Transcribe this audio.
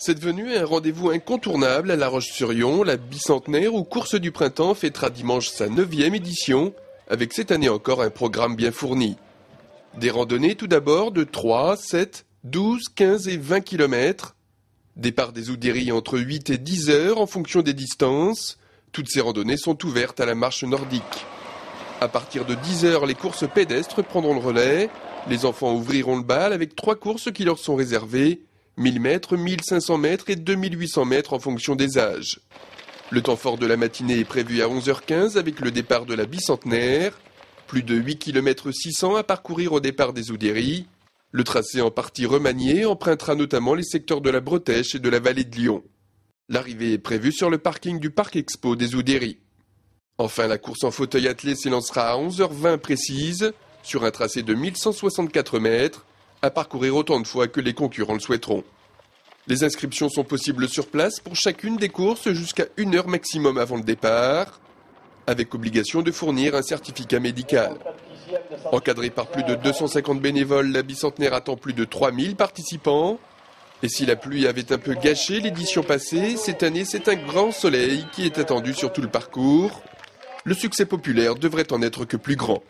C'est devenu un rendez-vous incontournable à La Roche-sur-Yon. La Bicentenaire ou Course du Printemps fêtera dimanche sa 9e édition, avec cette année encore un programme bien fourni. Des randonnées tout d'abord de 3, 7, 12, 15 et 20 km. Départ des Oudairies entre 8 et 10 heures en fonction des distances. Toutes ces randonnées sont ouvertes à la marche nordique. À partir de 10 heures, les courses pédestres prendront le relais. Les enfants ouvriront le bal avec 3 courses qui leur sont réservées. 1000 mètres, 1500 mètres et 2800 mètres en fonction des âges. Le temps fort de la matinée est prévu à 11h15 avec le départ de la Bicentenaire. Plus de 8 km 600 à parcourir au départ des Oudairies. Le tracé en partie remanié empruntera notamment les secteurs de la Bretèche et de la vallée de Lyon. L'arrivée est prévue sur le parking du parc Expo des Oudairies. Enfin, la course en fauteuil attelé s'élancera à 11h20 précise sur un tracé de 1164 mètres à parcourir autant de fois que les concurrents le souhaiteront. Les inscriptions sont possibles sur place pour chacune des courses jusqu'à 1 heure maximum avant le départ, avec obligation de fournir un certificat médical. Encadrée par plus de 250 bénévoles, la Bicentenaire attend plus de 3000 participants. Et si la pluie avait un peu gâché l'édition passée, cette année c'est un grand soleil qui est attendu sur tout le parcours. Le succès populaire devrait en être que plus grand.